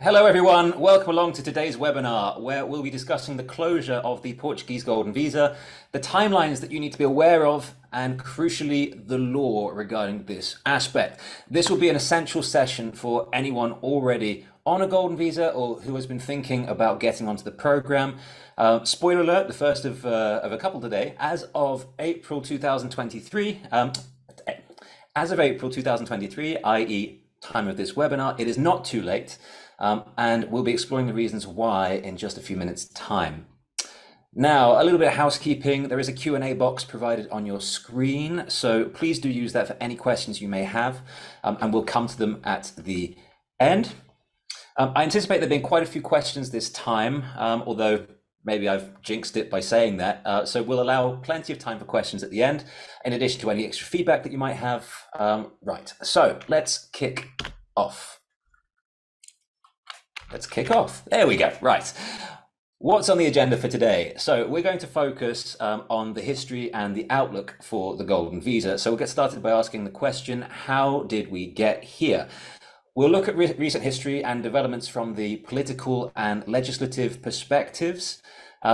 Hello everyone, welcome along to today's webinar where we'll be discussing the closure of the Portuguese Golden Visa, the timelines that you need to be aware of, and crucially, the law regarding this aspect. This will be an essential session for anyone already on a Golden Visa or who has been thinking about getting onto the program. Spoiler alert, the first of a couple today. As of April 2023, i.e. time of this webinar, it is not too late. And we'll be exploring the reasons why in just a few minutes' time. Now, a little bit of housekeeping. There is a Q&A box provided on your screen, so please do use that for any questions you may have, and we'll come to them at the end. I anticipate there being quite a few questions this time, although maybe I've jinxed it by saying that, so we'll allow plenty of time for questions at the end, in addition to any extra feedback that you might have. Right, so let's kick off. Let's kick off. There we go. Right. What's on the agenda for today? So we're going to focus on the history and the outlook for the Golden Visa. So we'll get started by asking the question, how did we get here? We'll look at recent history and developments from the political and legislative perspectives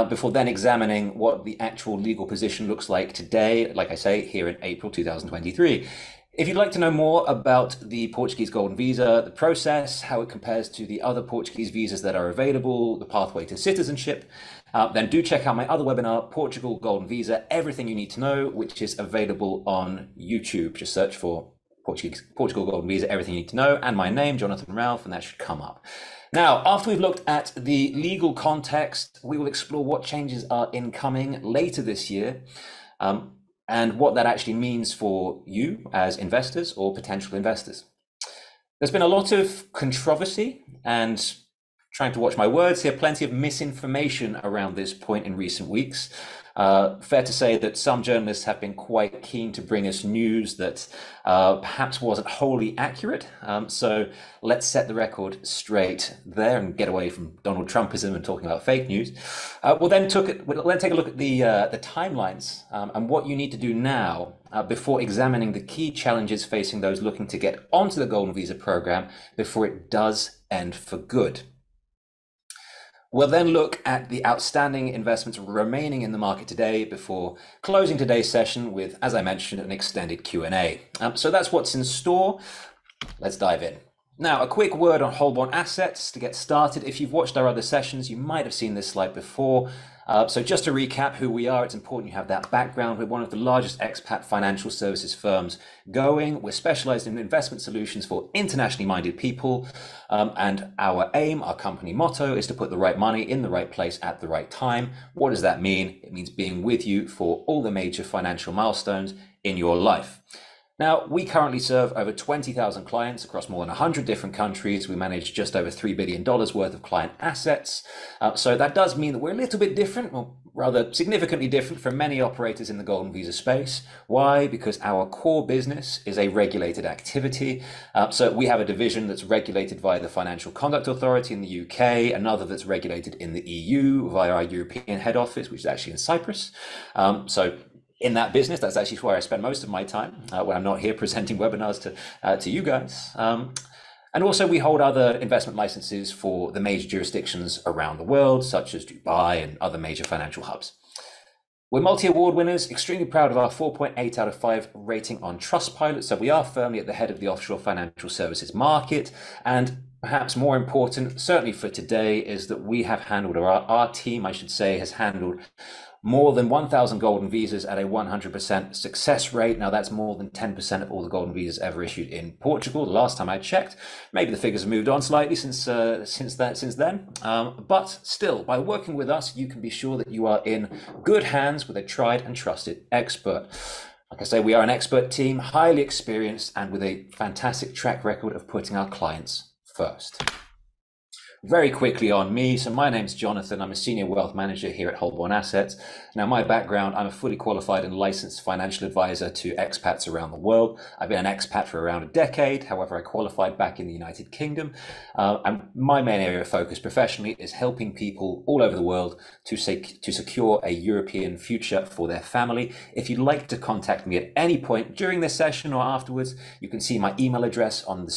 before then examining what the actual legal position looks like today, like I say, here in April 2023. If you'd like to know more about the Portuguese Golden Visa, the process, how it compares to the other Portuguese visas that are available, the pathway to citizenship, then do check out my other webinar, Portugal Golden Visa, Everything You Need to Know, which is available on YouTube. Just search for Portugal Golden Visa, Everything You Need to Know, and my name, Jonathan Ralph, and that should come up. Now, after we've looked at the legal context, we will explore what changes are incoming later this year. And what that actually means for you as investors or potential investors. There's been a lot of controversy and, trying to watch my words here, plenty of misinformation around this point in recent weeks. Fair to say that some journalists have been quite keen to bring us news that perhaps wasn't wholly accurate. So let's set the record straight there and get away from Donald Trumpism and talking about fake news. We'll then take a look at the timelines and what you need to do now before examining the key challenges facing those looking to get onto the Golden Visa program before it does end for good. We'll then look at the outstanding investments remaining in the market today before closing today's session with, as I mentioned, an extended Q&A. So that's what's in store. Let's dive in. Now, a quick word on Holborn Assets to get started. If you've watched our other sessions, you might have seen this slide before. So just to recap who we are, it's important you have that background. We're one of the largest expat financial services firms going. We're specialized in investment solutions for internationally minded people. And our aim, our company motto, is to put the right money in the right place at the right time. What does that mean? It means being with you for all the major financial milestones in your life. Now, we currently serve over 20,000 clients across more than 100 different countries. We manage just over $3 billion worth of client assets. So that does mean that we're a little bit different, or rather significantly different from many operators in the Golden Visa space. Why? Because our core business is a regulated activity. So we have a division that's regulated via the Financial Conduct Authority in the UK, another that's regulated in the EU via our European head office, which is actually in Cyprus. In that business, that's actually where I spend most of my time when I'm not here presenting webinars to you guys. And also we hold other investment licenses for the major jurisdictions around the world, such as Dubai and other major financial hubs. We're multi-award winners, extremely proud of our 4.8 out of 5 rating on Trustpilot. So we are firmly at the head of the offshore financial services market. And perhaps more important, certainly for today, is that we have handled, or our team, I should say, has handled more than 1,000 Golden Visas at a 100% success rate. Now that's more than 10% of all the Golden Visas ever issued in Portugal. The last time I checked, maybe the figures have moved on slightly since then. But still, by working with us, you can be sure that you are in good hands with a tried and trusted expert. Like I say, we are an expert team, highly experienced, and with a fantastic track record of putting our clients first. Very quickly on me. So my name's Jonathan. I'm a senior wealth manager here at Holborn Assets. Now, my background, I'm a fully qualified and licensed financial advisor to expats around the world. I've been an expat for around a decade. However, I qualified back in the United Kingdom. And my main area of focus professionally is helping people all over the world to secure a European future for their family. If you'd like to contact me at any point during this session or afterwards, you can see my email address on the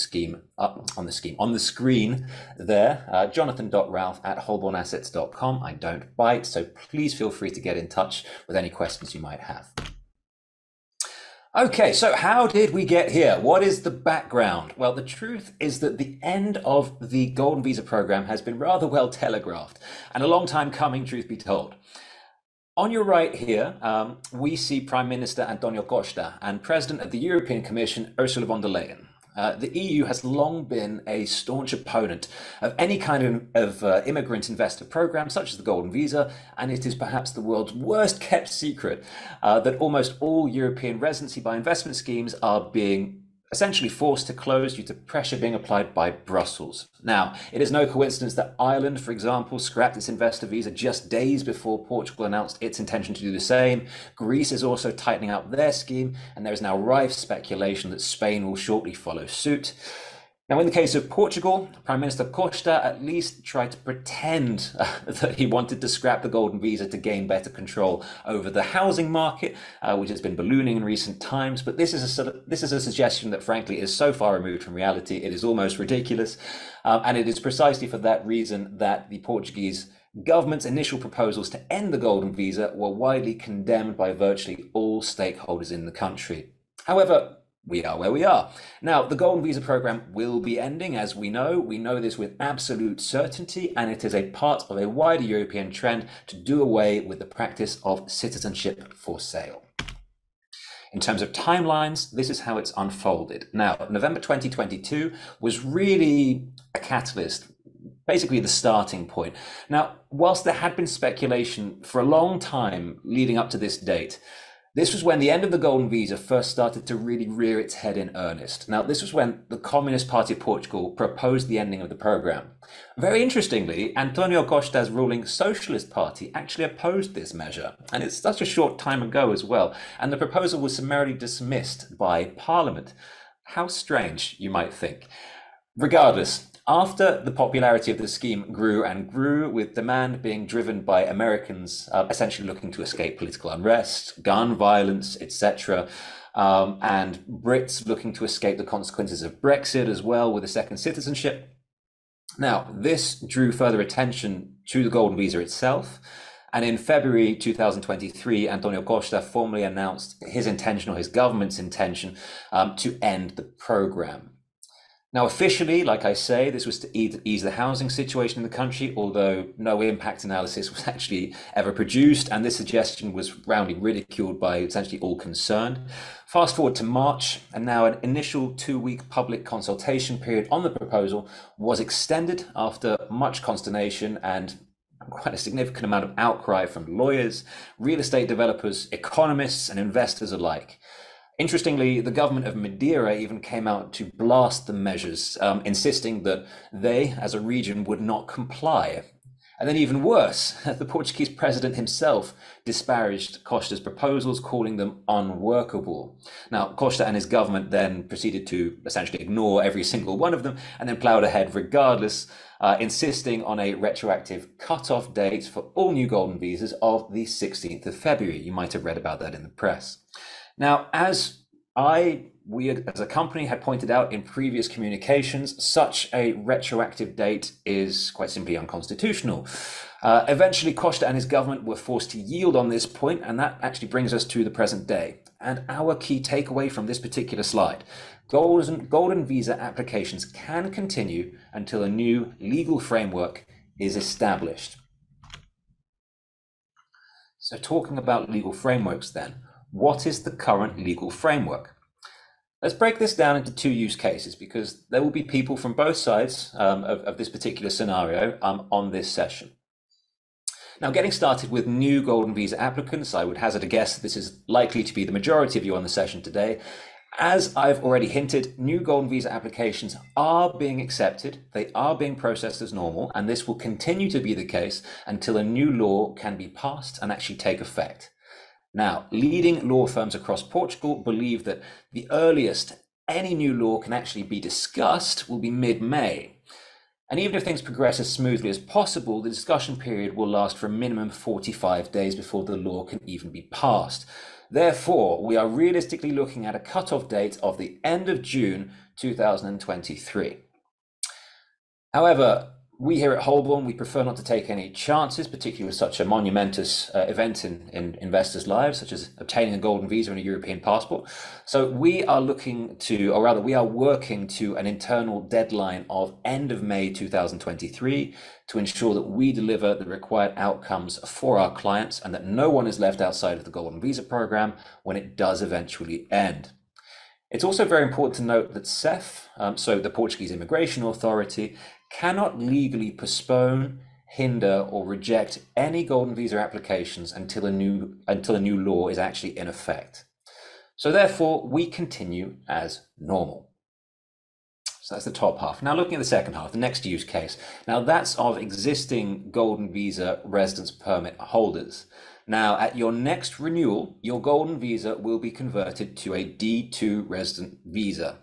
screen there. jonathan.ralph@holbornassets.com. I don't bite, so please feel free to get in touch with any questions you might have. Okay, so how did we get here? What is the background? Well, the truth is that the end of the Golden Visa program has been rather well telegraphed and a long time coming, truth be told. On your right here, we see Prime Minister Antonio Costa and President of the European Commission, Ursula von der Leyen. The EU has long been a staunch opponent of any kind of immigrant investor program, such as the Golden Visa, and it is perhaps the world's worst kept secret that almost all European residency by investment schemes are being essentially forced to close due to pressure being applied by Brussels. Now, it is no coincidence that Ireland, for example, scrapped its investor visa just days before Portugal announced its intention to do the same. Greece is also tightening up their scheme, and there is now rife speculation that Spain will shortly follow suit. Now, in the case of Portugal, Prime Minister Costa at least tried to pretend that he wanted to scrap the Golden Visa to gain better control over the housing market, which has been ballooning in recent times. But this is a suggestion that, frankly, is so far removed from reality, it is almost ridiculous. And it is precisely for that reason that the Portuguese government's initial proposals to end the Golden Visa were widely condemned by virtually all stakeholders in the country. However, we are where we are. Now, the Golden Visa program will be ending, as we know. We know this with absolute certainty, and it is a part of a wider European trend to do away with the practice of citizenship for sale. In terms of timelines, this is how it's unfolded. Now, November 2022 was really a catalyst, basically the starting point. Now, whilst there had been speculation for a long time leading up to this date, this was when the end of the Golden Visa first started to really rear its head in earnest. Now, this was when the Communist Party of Portugal proposed the ending of the program. Very interestingly, Antonio Costa's ruling Socialist Party actually opposed this measure, and it's such a short time ago as well, and the proposal was summarily dismissed by Parliament. How strange, you might think. Regardless, after the popularity of the scheme grew and grew, with demand being driven by Americans essentially looking to escape political unrest, gun violence, etc., and Brits looking to escape the consequences of Brexit as well with a second citizenship. Now, this drew further attention to the Golden Visa itself. And in February 2023, Antonio Costa formally announced his intention, or his government's intention, to end the program. Now, officially, like I say, this was to ease the housing situation in the country, although no impact analysis was actually ever produced, and this suggestion was roundly ridiculed by essentially all concerned. Fast forward to March, and now an initial two-week public consultation period on the proposal was extended after much consternation and quite a significant amount of outcry from lawyers, real estate developers, economists, and investors alike. Interestingly, the government of Madeira even came out to blast the measures, insisting that they, as a region, would not comply. And then even worse, the Portuguese president himself disparaged Costa's proposals, calling them unworkable. Now, Costa and his government then proceeded to essentially ignore every single one of them and then ploughed ahead regardless, insisting on a retroactive cut-off date for all new Golden Visas of the 16th of February. You might have read about that in the press. Now, as we as a company had pointed out in previous communications, such a retroactive date is quite simply unconstitutional. Eventually, Costa and his government were forced to yield on this point, and that actually brings us to the present day. And our key takeaway from this particular slide: Golden Visa applications can continue until a new legal framework is established. So talking about legal frameworks then. What is the current legal framework? Let's break this down into two use cases, because there will be people from both sides of this particular scenario on this session. Now, getting started with new Golden Visa applicants, I would hazard a guess that this is likely to be the majority of you on the session today. As I've already hinted, new Golden Visa applications are being accepted, they are being processed as normal, and this will continue to be the case until a new law can be passed and actually take effect. Now, leading law firms across Portugal believe that the earliest any new law can actually be discussed will be mid-May. And even if things progress as smoothly as possible, the discussion period will last for a minimum 45 days before the law can even be passed. Therefore, we are realistically looking at a cutoff date of the end of June 2023. However, we here at Holborn, we prefer not to take any chances, particularly with such a monumentous event in investors' lives, such as obtaining a golden visa and a European passport. So we are working to an internal deadline of end of May 2023 to ensure that we deliver the required outcomes for our clients and that no one is left outside of the golden visa program when it does eventually end. It's also very important to note that SEF, so the Portuguese Immigration Authority, cannot legally postpone, hinder, or reject any golden visa applications until a new law is actually in effect. So therefore, we continue as normal. So that's the top half. Now looking at the second half, the next use case. Now that's of existing golden visa residence permit holders. Now at your next renewal, your golden visa will be converted to a D2 resident visa.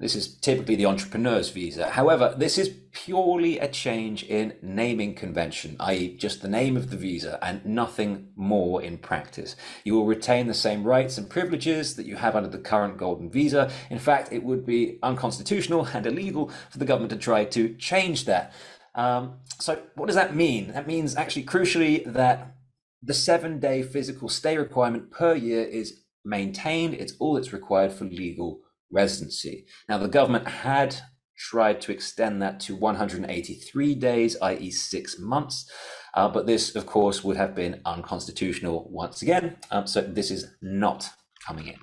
This is typically the entrepreneur's visa. However, this is purely a change in naming convention, i.e. just the name of the visa and nothing more in practice. You will retain the same rights and privileges that you have under the current golden visa. In fact, it would be unconstitutional and illegal for the government to try to change that. So what does that mean? That means actually crucially that the 7-day physical stay requirement per year is maintained. It's all that's required for legal residency. Now, the government had tried to extend that to 183 days, i.e. 6 months, but this, of course, would have been unconstitutional once again. So this is not coming in.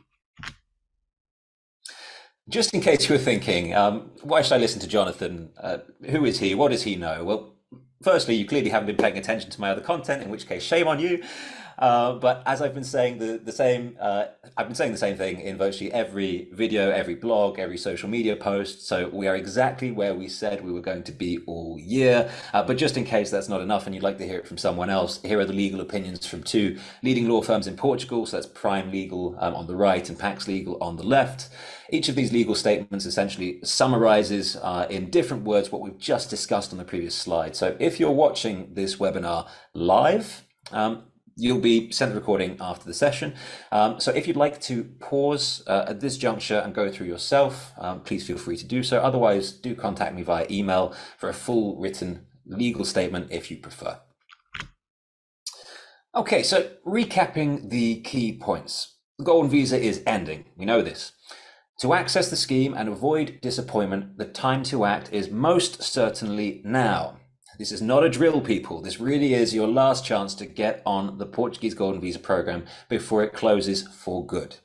Just in case you were thinking, why should I listen to Jonathan? Who is he? What does he know? Well, firstly, you clearly haven't been paying attention to my other content, in which case, shame on you. But as I've been saying the same thing in virtually every video, every blog, every social media post. So we are exactly where we said we were going to be all year. But just in case that's not enough and you'd like to hear it from someone else, here are the legal opinions from two leading law firms in Portugal. So that's Prime Legal on the right and Pax Legal on the left. Each of these legal statements essentially summarizes in different words what we've just discussed on the previous slide. So if you're watching this webinar live, you'll be sent the recording after the session. So if you'd like to pause at this juncture and go through yourself, please feel free to do so. Otherwise, do contact me via email for a full written legal statement if you prefer. Okay, so recapping the key points. The golden visa is ending, we know this. To access the scheme and avoid disappointment, the time to act is most certainly now. This is not a drill, people. This really is your last chance to get on the Portuguese Golden Visa program before it closes for good.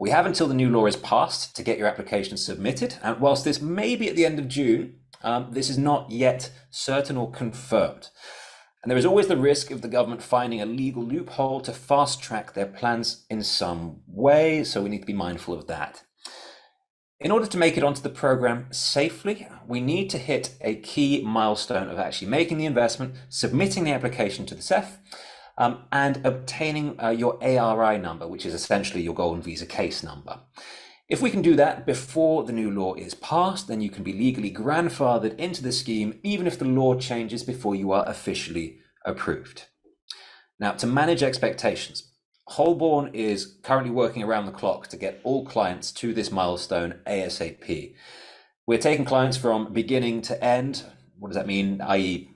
We have until the new law is passed to get your application submitted. And whilst this may be at the end of June, this is not yet certain or confirmed. And there is always the risk of the government finding a legal loophole to fast track their plans in some way. So we need to be mindful of that. In order to make it onto the program safely, we need to hit a key milestone of actually making the investment, submitting the application to the SEF, and obtaining your ARI number, which is essentially your Golden Visa case number. If we can do that before the new law is passed, then you can be legally grandfathered into the scheme, even if the law changes before you are officially approved. Now, to manage expectations, Holborn is currently working around the clock to get all clients to this milestone ASAP. We're taking clients from beginning to end. What does that mean? i.e.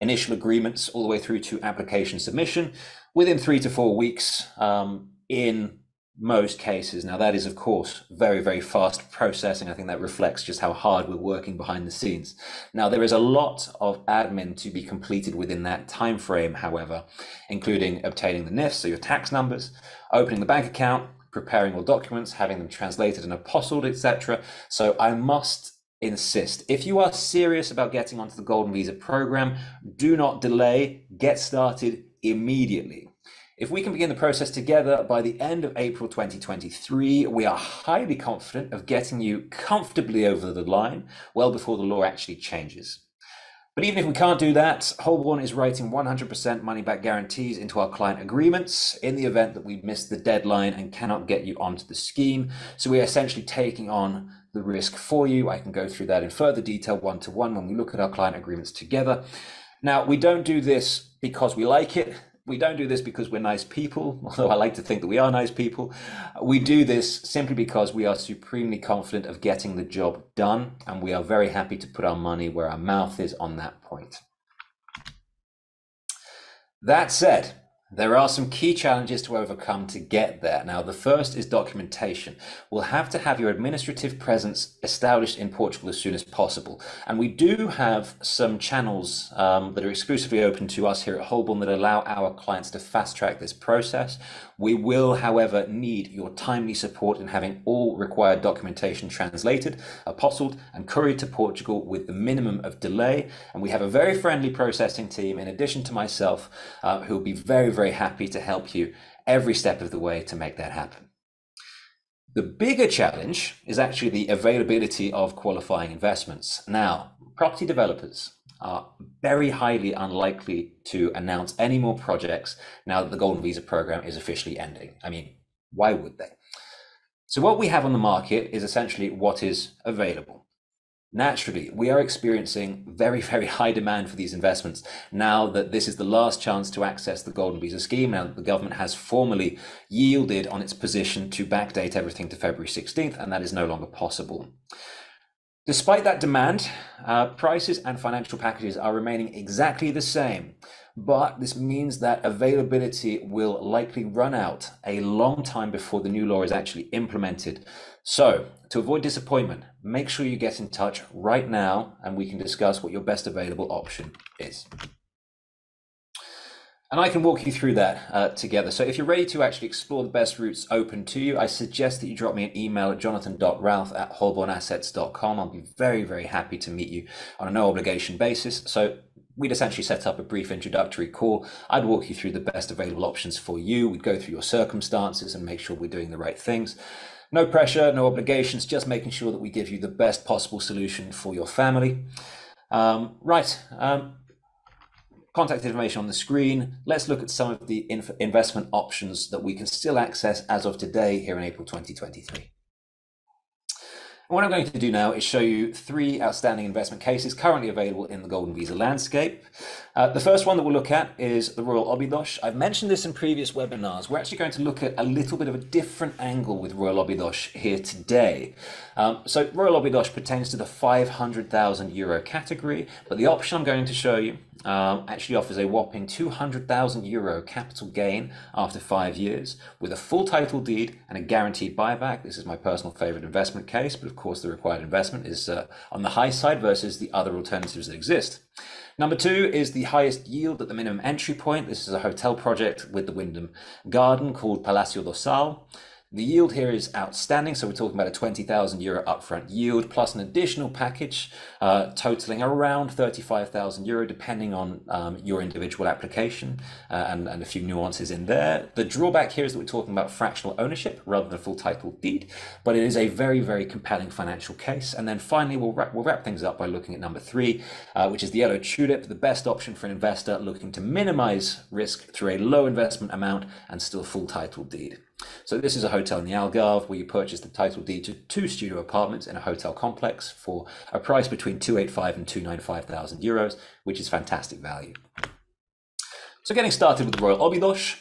initial agreements all the way through to application submission within 3 to 4 weeks in most cases. Now that is, of course, very, very fast processing. I think that reflects just how hard we're working behind the scenes. Now there is a lot of admin to be completed within that time frame, however, including obtaining the NIFs, so your tax numbers, opening the bank account, preparing all documents, having them translated and apostilled, etc. So I must insist, if you are serious about getting onto the Golden Visa program, do not delay, get started immediately. If we can begin the process together by the end of April 2023, we are highly confident of getting you comfortably over the line well before the law actually changes. But even if we can't do that, Holborn is writing 100% money-back guarantees into our client agreements in the event that we miss the deadline and cannot get you onto the scheme. So we are essentially taking on the risk for you. I can go through that in further detail one-to-one when we look at our client agreements together. Now, we don't do this because we like it. We don't do this because we're nice people, although I like to think that we are nice people. We do this simply because we are supremely confident of getting the job done, and we are very happy to put our money where our mouth is on that point. That said, there are some key challenges to overcome to get there. Now, the first is documentation. We'll have to have your administrative presence established in Portugal as soon as possible. And we do have some channels that are exclusively open to us here at Holborn that allow our clients to fast track this process. We will, however, need your timely support in having all required documentation translated, apostilled and couriered to Portugal with the minimum of delay. And we have a very friendly processing team, in addition to myself, who will be very happy to help you every step of the way to make that happen. The bigger challenge is actually the availability of qualifying investments. Now, property developers are very highly unlikely to announce any more projects now that the Golden Visa program is officially ending. I mean, why would they? So what we have on the market is essentially what is available. Naturally, we are experiencing very high demand for these investments now that this is the last chance to access the Golden Visa scheme, now that the government has formally yielded on its position to backdate everything to February 16th, and that is no longer possible. Despite that demand, prices and financial packages are remaining exactly the same, but this means that availability will likely run out a long time before the new law is actually implemented. So, to avoid disappointment, make sure you get in touch right now and we can discuss what your best available option is. And I can walk you through that together. So if you're ready to actually explore the best routes open to you, I suggest that you drop me an email at jonathan.ralph@holbornassets.com. I'll be very happy to meet you on a no obligation basis. So we'd essentially set up a brief introductory call. I'd walk you through the best available options for you. We'd go through your circumstances and make sure we're doing the right things. No pressure, no obligations, just making sure that we give you the best possible solution for your family. Contact information on the screen. Let's look at some of the investment options that we can still access as of today here in April 2023. What I'm going to do now is show you three outstanding investment cases currently available in the Golden Visa landscape. The first one that we'll look at is the Royal Óbidos. I've mentioned this in previous webinars. We're actually going to look at a little bit of a different angle with Royal Óbidos here today. So Royal Óbidos pertains to the €500,000 category, but the option I'm going to show you actually offers a whopping €200,000 capital gain after 5 years with a full title deed and a guaranteed buyback. This is my personal favorite investment case, but of course the required investment is on the high side versus the other alternatives that exist. Number two is the highest yield at the minimum entry point. This is a hotel project with the Wyndham Garden called Palacio do Sal. The yield here is outstanding, so we're talking about a €20,000 upfront yield plus an additional package totaling around €35,000 depending on your individual application and a few nuances in there. The drawback here is that we're talking about fractional ownership rather than full title deed, but it is a very compelling financial case. And then finally, we'll wrap things up by looking at number three, which is the Yellow Tulip, the best option for an investor looking to minimize risk through a low investment amount and still full title deed. So this is a hotel in the Algarve where you purchase the title deed to two studio apartments in a hotel complex for a price between €285,000 and €295,000, which is fantastic value. So getting started with the Royal Óbidos.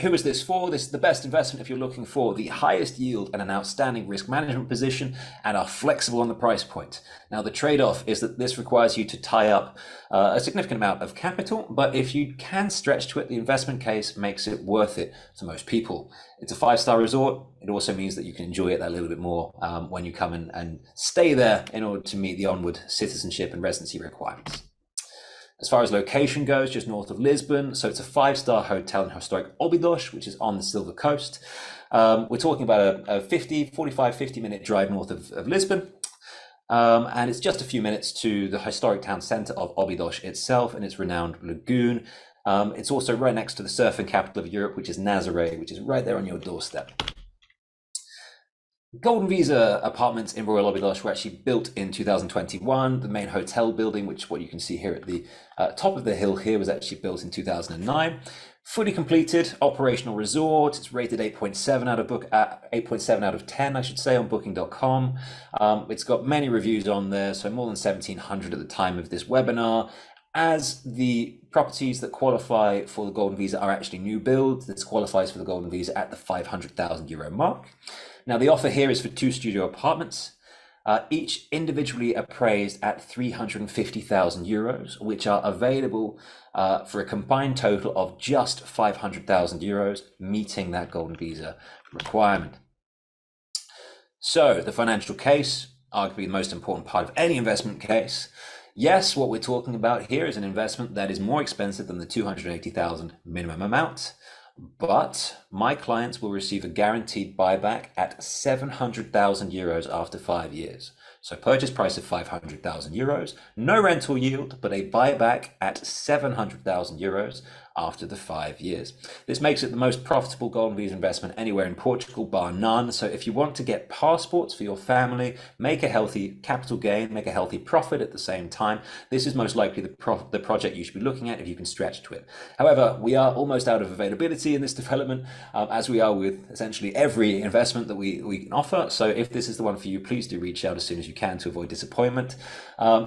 Who is this for? This is the best investment if you're looking for the highest yield and an outstanding risk management position and are flexible on the price point. Now, the trade-off is that this requires you to tie up a significant amount of capital, but if you can stretch to it, the investment case makes it worth it to most people. It's a five-star resort. It also means that you can enjoy it a little bit more when you come in and stay there in order to meet the onward citizenship and residency requirements. As far as location goes, just north of Lisbon, so it's a five-star hotel in historic Óbidos, which is on the Silver Coast. We're talking about a 45-50 minute drive north of Lisbon, and it's just a few minutes to the historic town centre of Óbidos itself and its renowned lagoon. It's also right next to the surfing capital of Europe, which is Nazaré, which is right there on your doorstep. Golden Visa apartments in Royal Óbidos were actually built in 2021. The main hotel building, which what you can see here at the top of the hill here, was actually built in 2009. Fully completed, operational resort. It's rated 8.7 out of 10, I should say, on Booking.com. It's got many reviews on there, so more than 1,700 at the time of this webinar. As the properties that qualify for the Golden Visa are actually new builds, this qualifies for the Golden Visa at the 500,000 euro mark. Now, the offer here is for 2 studio apartments, each individually appraised at 350,000 euros, which are available for a combined total of just 500,000 euros, meeting that Golden Visa requirement. So the financial case, arguably the most important part of any investment case. Yes, what we're talking about here is an investment that is more expensive than the 280,000 minimum amount, but my clients will receive a guaranteed buyback at 700,000 euros after 5 years. So purchase price of 500,000 euros, no rental yield, but a buyback at 700,000 euros after the 5 years. This makes it the most profitable Golden Visa investment anywhere in Portugal, bar none. So if you want to get passports for your family, make a healthy capital gain, make a healthy profit at the same time, this is most likely the project you should be looking at if you can stretch to it. However, we are almost out of availability in this development, as we are with essentially every investment that we can offer. So if this is the one for you, please do reach out as soon as you can to avoid disappointment.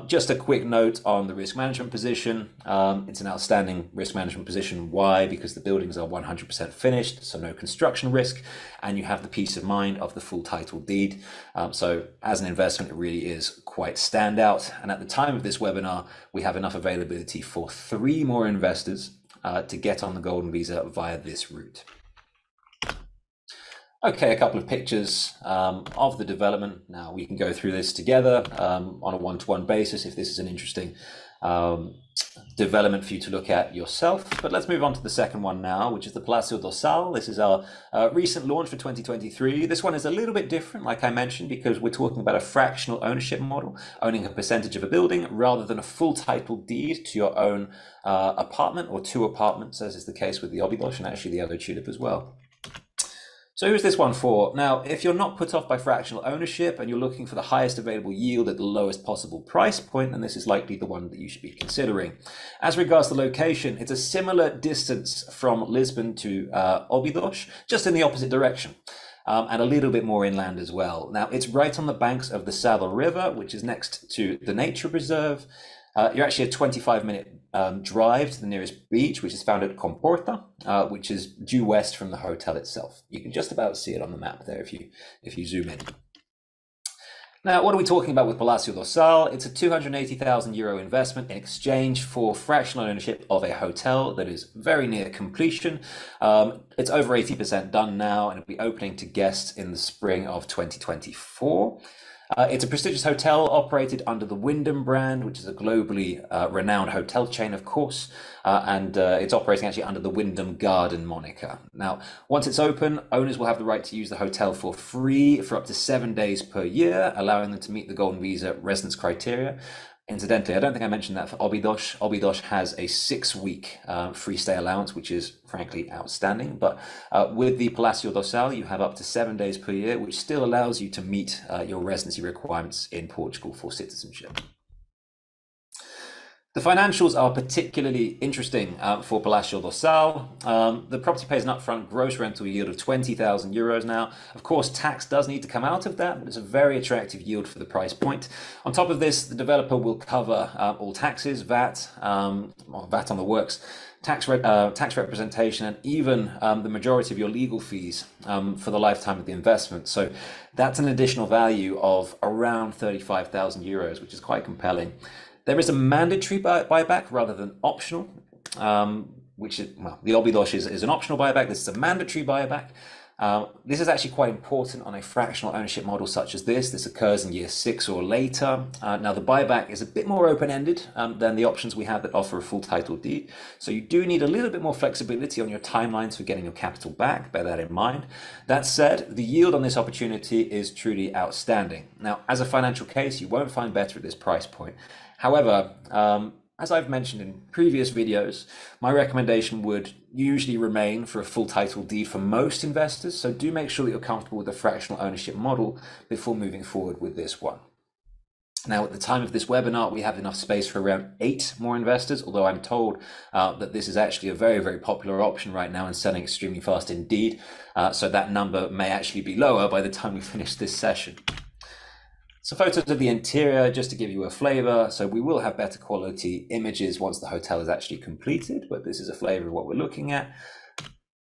Just a quick note on the risk management position. It's an outstanding risk management position. Why? Because the buildings are 100% finished, so no construction risk, and you have the peace of mind of the full title deed. So as an investment, it really is quite standout. And at the time of this webinar, we have enough availability for 3 more investors to get on the Golden Visa via this route. Okay, a couple of pictures of the development. Now we can go through this together on a one-to-one basis if this is an interesting development for you to look at yourself. But let's move on to the second one now, which is the Palacio do Sal. This is our recent launch for 2023. This one is a little bit different, like I mentioned, because we're talking about a fractional ownership model, owning a percentage of a building rather than a full title deed to your own apartment or 2 apartments, as is the case with the Óbidos and actually the Yellow Tulip as well. So who's this one for? Now, if you're not put off by fractional ownership and you're looking for the highest available yield at the lowest possible price point, then this is likely the one that you should be considering. As regards the location, it's a similar distance from Lisbon to Óbidos, just in the opposite direction. And a little bit more inland as well. Now, it's right on the banks of the Sado River, which is next to the nature reserve. You're actually a 25-minute drive to the nearest beach, which is found at Comporta, which is due west from the hotel itself. You can just about see it on the map there if you zoom in. Now, what are we talking about with Palacio do Sal? It's a 280,000 euro investment in exchange for fractional ownership of a hotel that is very near completion. It's over 80% done now, and it'll be opening to guests in the spring of 2024. It's a prestigious hotel operated under the Wyndham brand, which is a globally renowned hotel chain, of course, and it's operating actually under the Wyndham Garden moniker. Now, once it's open, owners will have the right to use the hotel for free for up to 7 days per year, allowing them to meet the Golden Visa residence criteria. Incidentally, I don't think I mentioned that for Óbidos. Óbidos has a 6-week free stay allowance, which is frankly outstanding. But with the Palacio do Sal, you have up to 7 days per year, which still allows you to meet your residency requirements in Portugal for citizenship. The financials are particularly interesting for Palacio do Sal. The property pays an upfront gross rental yield of 20,000 euros now. Of course, tax does need to come out of that, but it's a very attractive yield for the price point. On top of this, the developer will cover all taxes, VAT on the works, tax representation, and even the majority of your legal fees for the lifetime of the investment. So that's an additional value of around 35,000 euros, which is quite compelling. There is a mandatory buyback rather than optional, which is, well, the Óbidos is an optional buyback. This is a mandatory buyback. This is actually quite important on a fractional ownership model such as this. This occurs in year 6 or later. Now, the buyback is a bit more open-ended than the options we have that offer a full title deed. So you do need a little bit more flexibility on your timelines for getting your capital back. Bear that in mind. That said, the yield on this opportunity is truly outstanding. Now, as a financial case, you won't find better at this price point. However, As I've mentioned in previous videos, my recommendation would usually remain for a full title deed for most investors, so do make sure that you're comfortable with the fractional ownership model before moving forward with this one. Now, at the time of this webinar, we have enough space for around 8 more investors, although I'm told that this is actually a very, very popular option right now and selling extremely fast indeed. So that number may actually be lower by the time we finish this session. So photos of the interior, just to give you a flavor. So we will have better quality images once the hotel is actually completed, but this is a flavor of what we're looking at.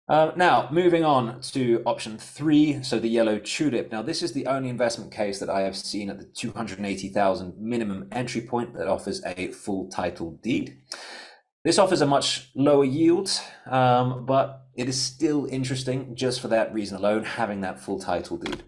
Now, moving on to option 3, so the Yellow Tulip. Now, this is the only investment case that I have seen at the 280,000 minimum entry point that offers a full title deed. This offers a much lower yield, but it is still interesting just for that reason alone, having that full title deed.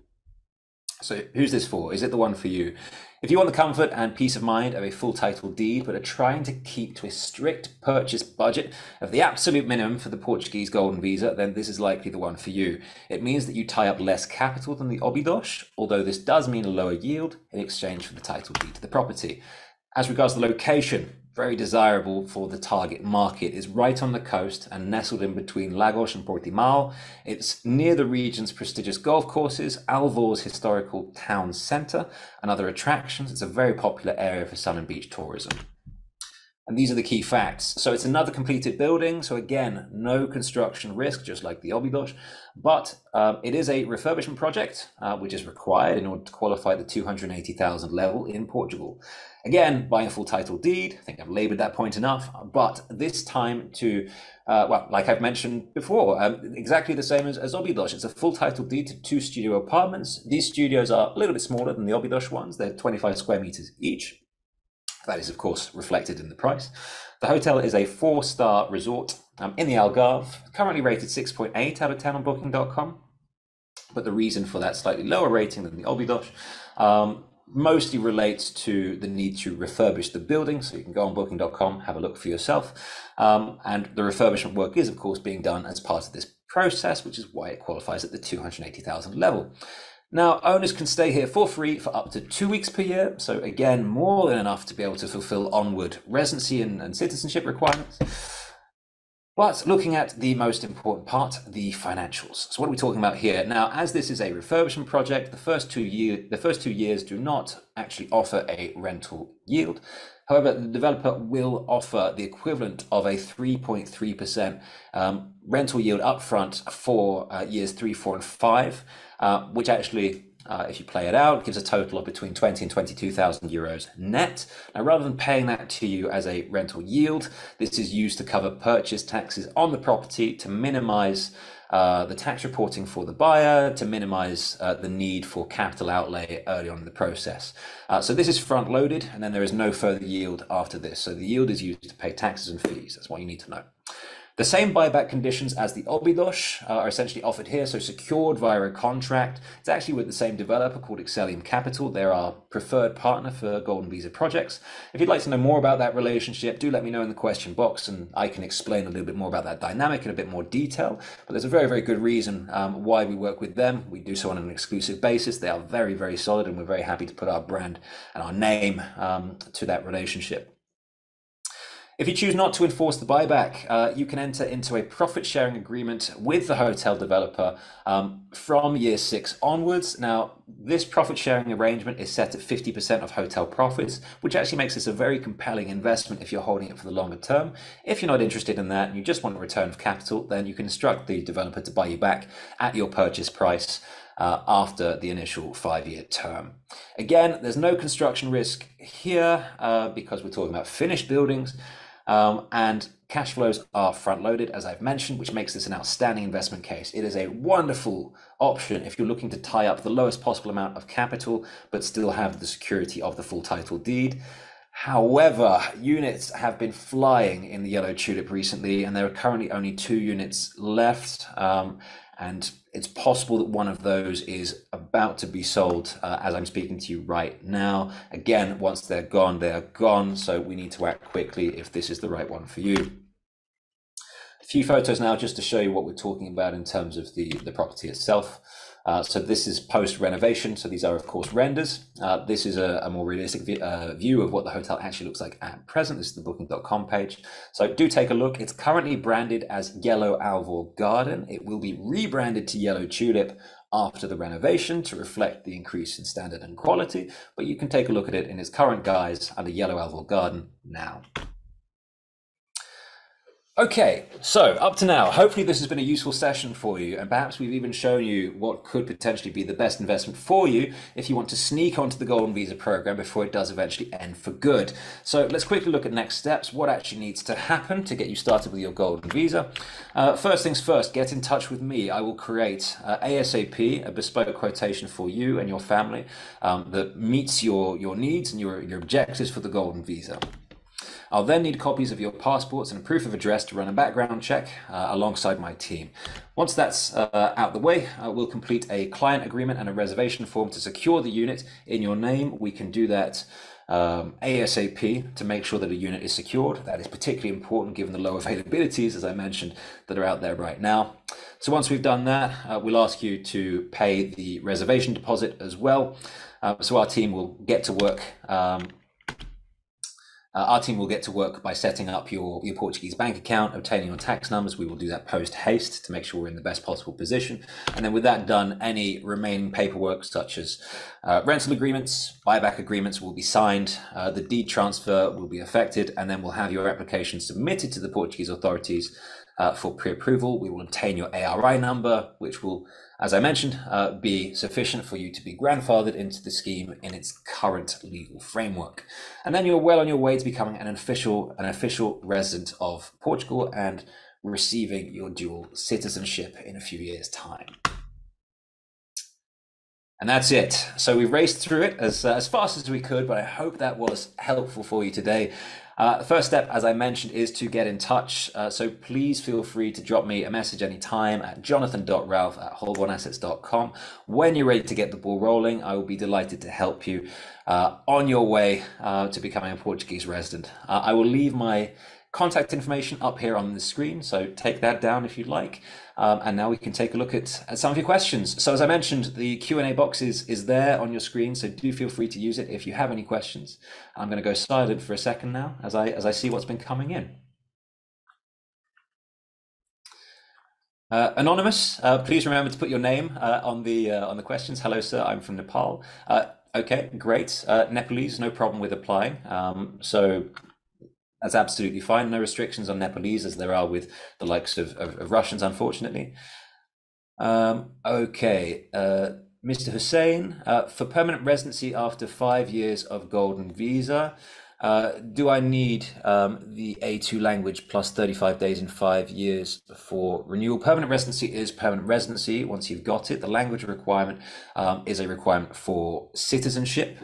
So who's this for? Is it the one for you? If you want the comfort and peace of mind of a full title deed, but are trying to keep to a strict purchase budget of the absolute minimum for the Portuguese Golden Visa, then this is likely the one for you. It means that you tie up less capital than the Óbidos, although this does mean a lower yield in exchange for the title deed to the property. As regards the location, very desirable for the target market. It's right on the coast and nestled in between Lagos and Portimão. It's near the region's prestigious golf courses, Alvor's historical town centre and other attractions. It's a very popular area for sun and beach tourism. And these are the key facts. So it's another completed building. So again, no construction risk, just like the Óbidos, but it is a refurbishment project, which is required in order to qualify the 280,000 level in Portugal. Again, buying a full title deed. I think I've labored that point enough, but this time to, well, like I've mentioned before, exactly the same as Óbidos. It's a full title deed to 2 studio apartments. These studios are a little bit smaller than the Óbidos ones. They're 25 square meters each. That is, of course, reflected in the price. The hotel is a 4-star resort in the Algarve, currently rated 6.8 out of 10 on Booking.com. But the reason for that slightly lower rating than the Óbidos mostly relates to the need to refurbish the building. So you can go on Booking.com, have a look for yourself. And the refurbishment work is, of course, being done as part of this process, which is why it qualifies at the 280,000 level. Now, owners can stay here for free for up to 2 weeks per year. So again, more than enough to be able to fulfill onward residency and citizenship requirements. But looking at the most important part, the financials. So what are we talking about here? Now, as this is a refurbishment project, the first two years do not actually offer a rental yield. However, the developer will offer the equivalent of a 3.3% rental yield upfront for years 3, 4, and 5, which actually, if you play it out, gives a total of between 20 and 22,000 euros net. Now, rather than paying that to you as a rental yield, this is used to cover purchase taxes on the property, to minimize the tax reporting for the buyer, to minimize the need for capital outlay early on in the process. So this is front loaded, and then there is no further yield after this. So the yield is used to pay taxes and fees. That's what you need to know. The same buyback conditions as the Óbidos are essentially offered here, so secured via a contract. It's actually with the same developer called Excelium Capital. They're our preferred partner for Golden Visa projects. If you'd like to know more about that relationship, do let me know in the question box and I can explain a little bit more about that dynamic in a bit more detail. But there's a very, very good reason why we work with them. We do so on an exclusive basis. They are very, very solid and we're very happy to put our brand and our name to that relationship. If you choose not to enforce the buyback, you can enter into a profit sharing agreement with the hotel developer from year 6 onwards. Now, this profit sharing arrangement is set at 50% of hotel profits, which actually makes this a very compelling investment if you're holding it for the longer term. If you're not interested in that and you just want a return of capital, then you can instruct the developer to buy you back at your purchase price after the initial 5-year term. Again, there's no construction risk here because we're talking about finished buildings. And cash flows are front loaded, as I've mentioned, which makes this an outstanding investment case. It is a wonderful option if you're looking to tie up the lowest possible amount of capital, but still have the security of the full title deed. However, units have been flying in the Yellow Tulip recently, and there are currently only 2 units left. And it's possible that one of those is about to be sold as I'm speaking to you right now. Again, once they're gone, they're gone. So we need to act quickly if this is the right one for you. A few photos now just to show you what we're talking about in terms of the property itself. So this is post-renovation. So these are, of course, renders. This is a more realistic view of what the hotel actually looks like at present. This is the Booking.com page. So do take a look. It's currently branded as Yellow Alvor Garden. It will be rebranded to Yellow Tulip after the renovation to reflect the increase in standard and quality. But you can take a look at it in its current guise under Yellow Alvor Garden now. Okay, so up to now, hopefully this has been a useful session for you, and perhaps we've even shown you what could potentially be the best investment for you if you want to sneak onto the Golden Visa program before it does eventually end for good. So let's quickly look at next steps, what actually needs to happen to get you started with your Golden Visa. First things first, get in touch with me. I will create ASAP, a bespoke quotation for you and your family that meets your needs and your objectives for the Golden Visa. I'll then need copies of your passports and a proof of address to run a background check alongside my team. Once that's out the way, we'll complete a client agreement and a reservation form to secure the unit in your name. We can do that ASAP to make sure that a unit is secured. That is particularly important given the low availabilities, as I mentioned, that are out there right now. So once we've done that, we'll ask you to pay the reservation deposit as well. So our team will get to work by setting up your Portuguese bank account, obtaining your tax numbers. We will do that post haste to make sure we're in the best possible position. And then with that done, any remaining paperwork such as rental agreements, buyback agreements will be signed. The deed transfer will be effected, and then we'll have your application submitted to the Portuguese authorities for pre-approval. We will obtain your ARI number, which will, as I mentioned, be sufficient for you to be grandfathered into the scheme in its current legal framework. And then you're well on your way to becoming an official resident of Portugal and receiving your dual citizenship in a few years' time. And that's it. So we raced through it as fast as we could, but I hope that was helpful for you today. First step, as I mentioned, is to get in touch. So please feel free to drop me a message anytime at jonathan.ralph@holbornassets.com. When you're ready to get the ball rolling, I will be delighted to help you on your way to becoming a Portuguese resident. I will leave my contact information up here on the screen, so take that down if you'd like. And now we can take a look at some of your questions. So as I mentioned, the Q&A box is there on your screen, so do feel free to use it if you have any questions. I'm going to go silent for a second now as I see what's been coming in. Anonymous, please remember to put your name on the questions. Hello, sir, I'm from Nepal. Okay, great. Nepalese, no problem with applying. So that's absolutely fine. No restrictions on Nepalese as there are with the likes of Russians, unfortunately. Okay, Mr. Hussein, for permanent residency after 5 years of Golden Visa, do I need the A2 language plus 35 days in 5 years for renewal? Permanent residency is permanent residency once you've got it. The language requirement is a requirement for citizenship.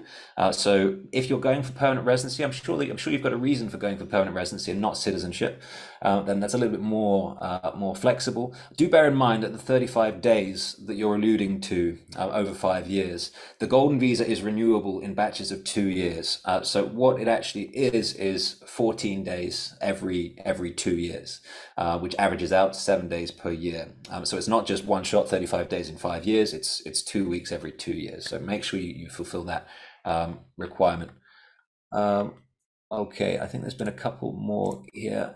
So if you're going for permanent residency, I'm sure you've got a reason for going for permanent residency and not citizenship. Then that's a little bit more more flexible. Do bear in mind that the 35 days that you're alluding to over 5 years, the Golden Visa is renewable in batches of 2 years. So what it actually is 14 days every 2 years, which averages out to 7 days per year. So it's not just one shot, 35 days in 5 years, it's 2 weeks every 2 years. So make sure you fulfill that requirement. Okay, I think there's been a couple more here.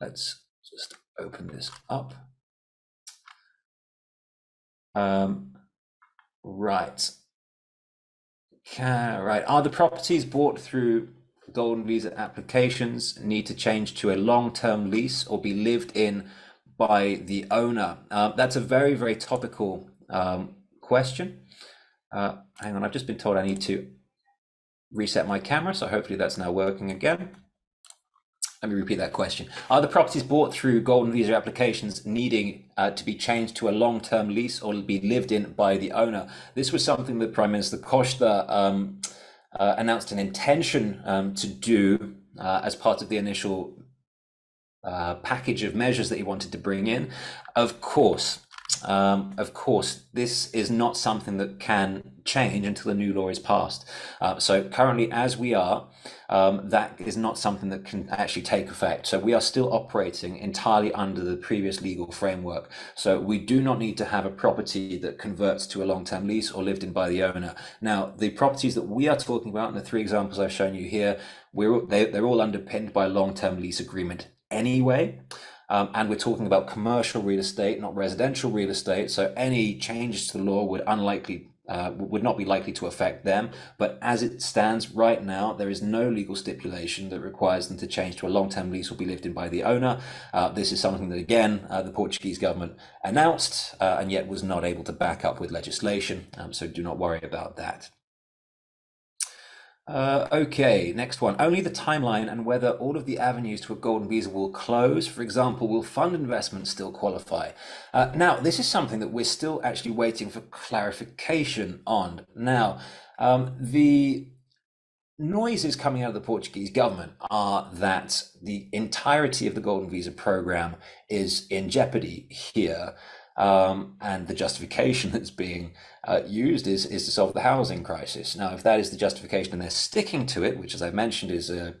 Let's just open this up. Right. Right. Are the properties bought through Golden Visa applications need to change to a long-term lease or be lived in by the owner? That's a very, very topical question. Hang on, I've just been told I need to reset my camera, so hopefully that's now working again. Let me repeat that question. Are the properties bought through Golden Visa applications needing to be changed to a long-term lease or be lived in by the owner? This was something that Prime Minister Costa announced an intention to do as part of the initial package of measures that he wanted to bring in. Of course, Of course, this is not something that can change until the new law is passed. So currently, as we are, that is not something that can actually take effect. So we are still operating entirely under the previous legal framework. So we do not need to have a property that converts to a long-term lease or lived in by the owner. Now, the properties that we are talking about, and the three examples I've shown you here, they're all underpinned by a long-term lease agreement anyway. And we're talking about commercial real estate, not residential real estate. So any changes to the law would not be likely to affect them. But as it stands right now, there is no legal stipulation that requires them to change to a long-term lease or be lived in by the owner. This is something that, again, the Portuguese government announced and yet was not able to back up with legislation. So do not worry about that. Okay, next one. Only the timeline and whether all of the avenues to a golden visa will close. For example, will fund investments still qualify? Now, this is something that we're still actually waiting for clarification on. Now, the noises coming out of the Portuguese government are that the entirety of the golden visa program is in jeopardy here. And the justification that's being used is to solve the housing crisis. Now, if that is the justification and they're sticking to it, which, as I've mentioned, is a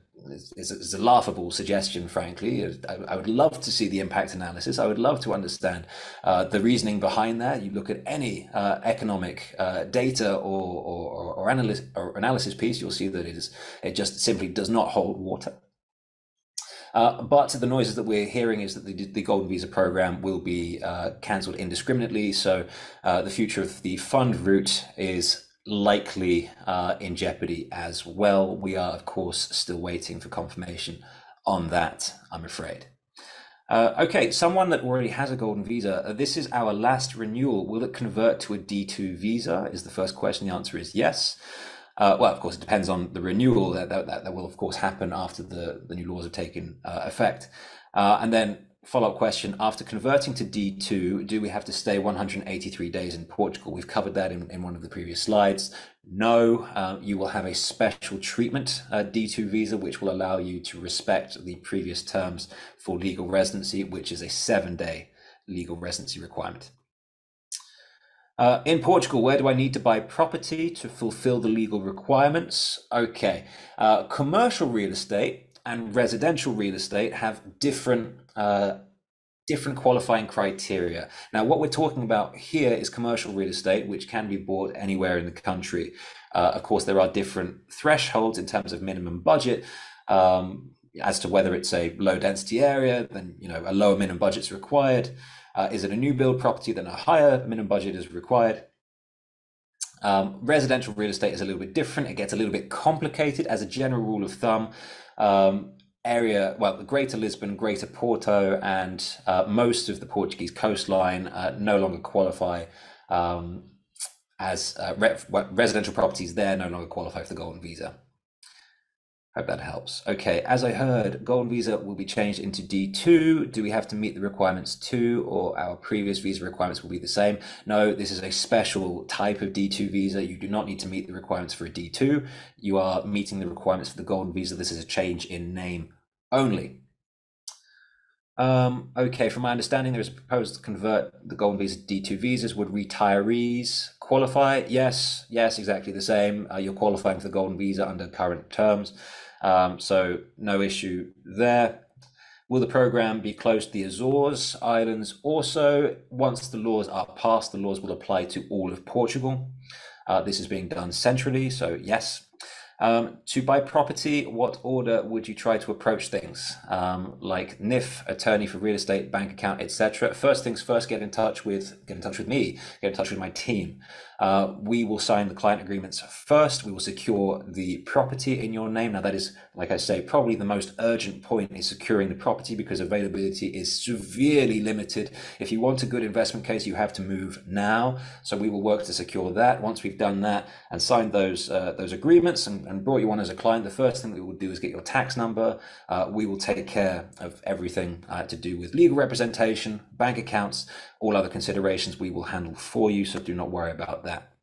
laughable suggestion, frankly. I would love to see the impact analysis. I would love to understand the reasoning behind that. You look at any economic data or analysis piece, you'll see that it just simply does not hold water. But the noises that we're hearing is that the Golden Visa program will be cancelled indiscriminately. So the future of the fund route is likely in jeopardy as well. We are, of course, still waiting for confirmation on that, I'm afraid. Okay, someone that already has a golden visa, this is our last renewal. Will it convert to a D2 visa? Is the first question. The answer is yes. Well, of course, it depends on the renewal that will, of course, happen after the new laws have taken effect. And then follow-up question, after converting to D2, do we have to stay 183 days in Portugal? We've covered that in one of the previous slides. No, you will have a special treatment D2 visa, which will allow you to respect the previous terms for legal residency, which is a 7-day legal residency requirement. In Portugal, where do I need to buy property to fulfill the legal requirements? Okay, commercial real estate and residential real estate have different qualifying criteria. Now, what we're talking about here is commercial real estate, which can be bought anywhere in the country. Of course, there are different thresholds in terms of minimum budget. As to whether it's a low density area, then a lower minimum budget is required. Is it a new build property? Then a higher minimum budget is required. Residential real estate is a little bit different. It gets a little bit complicated as a general rule of thumb. The Greater Lisbon, Greater Porto, and most of the Portuguese coastline no longer qualify residential properties there no longer qualify for the Golden Visa. Hope that helps. Okay, as I heard, Golden Visa will be changed into D2. Do we have to meet the requirements too, or our previous visa requirements will be the same? No, this is a special type of D2 visa. You do not need to meet the requirements for a D2. You are meeting the requirements for the Golden Visa. This is a change in name only. Okay, from my understanding, there is a proposal to convert the Golden Visa to D2 visas. Would retirees qualify? Yes, exactly the same. You're qualifying for the Golden Visa under current terms. So no issue there. Will the program be closed to the Azores Islands? Also, once the laws are passed, the laws will apply to all of Portugal. This is being done centrally, so yes. To buy property, what order would you try to approach things? Like NIF, attorney for real estate, bank account, etc. First things first, get in touch with me, get in touch with my team. We will sign the client agreements first. We will secure the property in your name. Now that is, like I say, probably the most urgent point is securing the property because availability is severely limited. If you want a good investment case, you have to move now. So we will work to secure that. Once we've done that and signed those agreements and brought you on as a client, the first thing we will do is get your tax number. We will take care of everything to do with legal representation, bank accounts, all other considerations we will handle for you, so do not worry about that.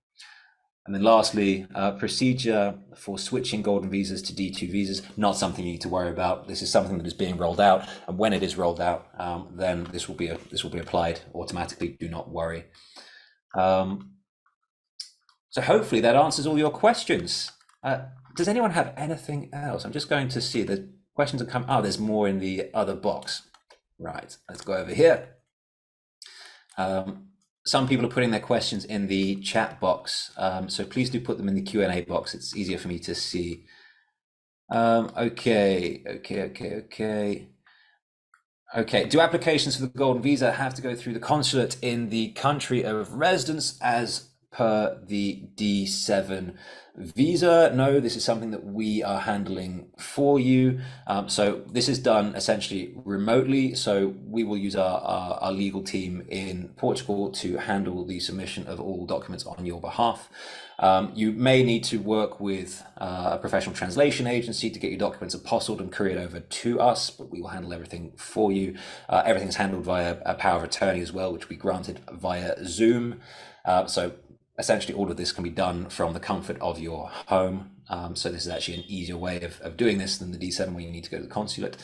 And then lastly, procedure for switching golden visas to D2 visas, not something you need to worry about. This is something that is being rolled out. And when it is rolled out, then this will be applied automatically. Do not worry. So hopefully that answers all your questions. Does anyone have anything else? I'm just going to see the questions that come. Oh, there's more in the other box. Right, let's go over here. Some people are putting their questions in the chat box, so please do put them in the Q&A box. It's easier for me to see. Okay. Do applications for the Golden Visa have to go through the consulate in the country of residence as per the D7 visa? No, this is something that we are handling for you. So this is done essentially remotely. So we will use our legal team in Portugal to handle the submission of all documents on your behalf. You may need to work with a professional translation agency to get your documents apostilled and couriered over to us, but we will handle everything for you. Everything's handled via a power of attorney as well, which we granted via Zoom. So essentially all of this can be done from the comfort of your home. So this is actually an easier way of doing this than the D7 where you need to go to the consulate.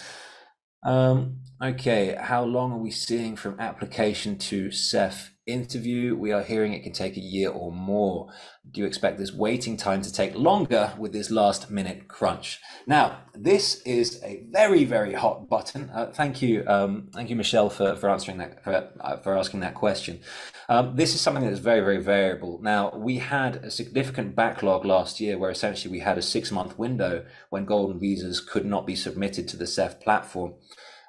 Okay, how long are we seeing from application to SEF interview? We are hearing it can take a year or more. Do you expect this waiting time to take longer with this last minute crunch? Now, this is a very, very hot button. Thank you, Michelle, for answering that, for asking that question. This is something that is very, very variable. Now, we had a significant backlog last year where essentially we had a 6-month window when golden visas could not be submitted to the SEF platform.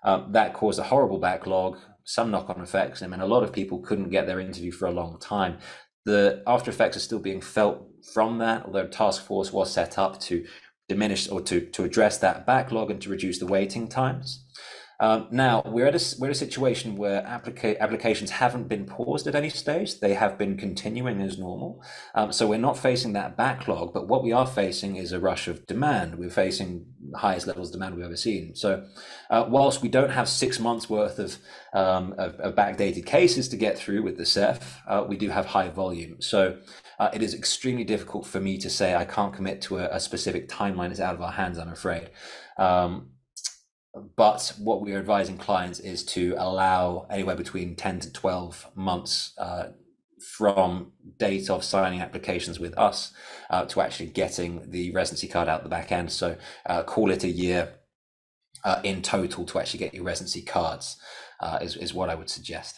That caused a horrible backlog, some knock-on effects. I mean, a lot of people couldn't get their interview for a long time. The after effects are still being felt from that, although a task force was set up to diminish or to address that backlog and to reduce the waiting times. Now, we're at a situation where applications haven't been paused at any stage. They have been continuing as normal. So we're not facing that backlog, but what we are facing is a rush of demand. We're facing the highest levels of demand we've ever seen. So whilst we don't have 6 months worth of backdated cases to get through with the SEF, we do have high volume. So it is extremely difficult for me to say I can't commit to a specific timeline. It's out of our hands, I'm afraid. But what we are advising clients is to allow anywhere between 10 to 12 months from date of signing applications with us to actually getting the residency card out the back end. So call it a year in total to actually get your residency cards is what I would suggest.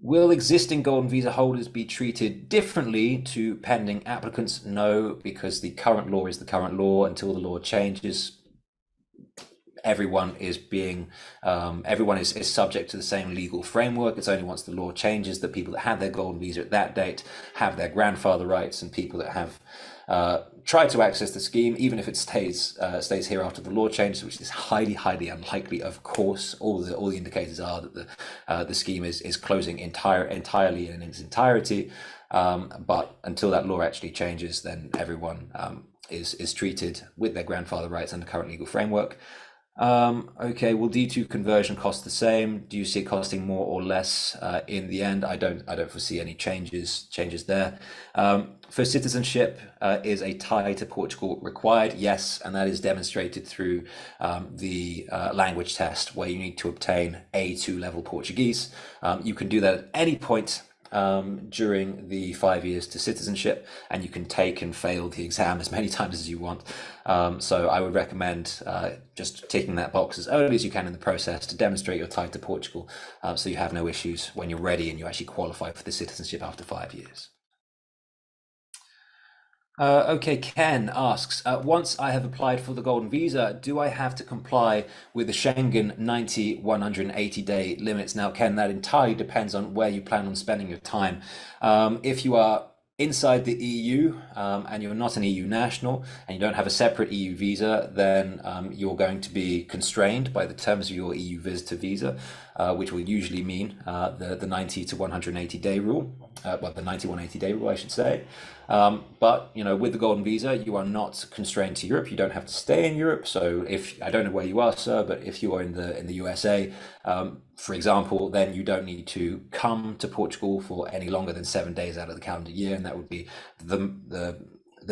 Will existing golden visa holders be treated differently to pending applicants? No, because the current law is the current law until the law changes. Everyone is being, everyone is subject to the same legal framework. It's only once the law changes that people that have their golden visa at that date have their grandfather rights, and people that have tried to access the scheme, even if it stays here after the law changes, which is highly, highly unlikely. Of course, all the indicators are that the scheme is closing entirely in its entirety. But until that law actually changes, then everyone is treated with their grandfather rights under current legal framework. Okay, will D2 conversion cost the same? Do you see it costing more or less in the end? I don't foresee any changes there. For citizenship, is a tie to Portugal required? Yes, and that is demonstrated through the language test where you need to obtain A2 level Portuguese. You can do that at any point during the 5 years to citizenship, and you can take and fail the exam as many times as you want. So I would recommend just ticking that box as early as you can in the process to demonstrate your tie to Portugal, so you have no issues when you're ready and you actually qualify for the citizenship after 5 years. Okay, Ken asks, once I have applied for the golden visa, do I have to comply with the Schengen 90, 180 day limits? Now, Ken, that entirely depends on where you plan on spending your time. If you are inside the EU and you're not an EU national and you don't have a separate EU visa, then you're going to be constrained by the terms of your EU visitor visa, which will usually mean the 90 to 180 day rule. well, the 9180 day rule, I should say. But, you know, with the Golden Visa, you are not constrained to Europe. You don't have to stay in Europe. So if, I don't know where you are, sir, but if you are in the USA, for example, then you don't need to come to Portugal for any longer than 7 days out of the calendar year. And that would be the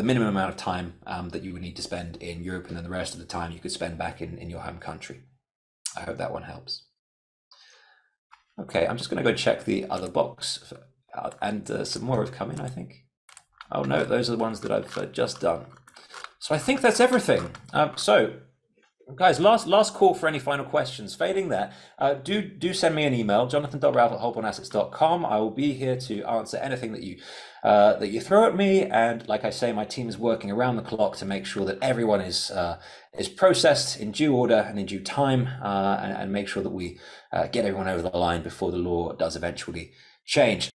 minimum amount of time that you would need to spend in Europe, and then the rest of the time you could spend back in your home country. I hope that one helps. Okay, I'm just going to go check the other box and some more have come in, I think. Oh no, those are the ones that I've just done. So I think that's everything. So guys, last call for any final questions. Failing that, do send me an email, jonathan.ralph@holbornassets.com. I will be here to answer anything that you throw at me, and like I say, my team is working around the clock to make sure that everyone is processed in due order and in due time, and make sure that we get everyone over the line before the law does eventually change.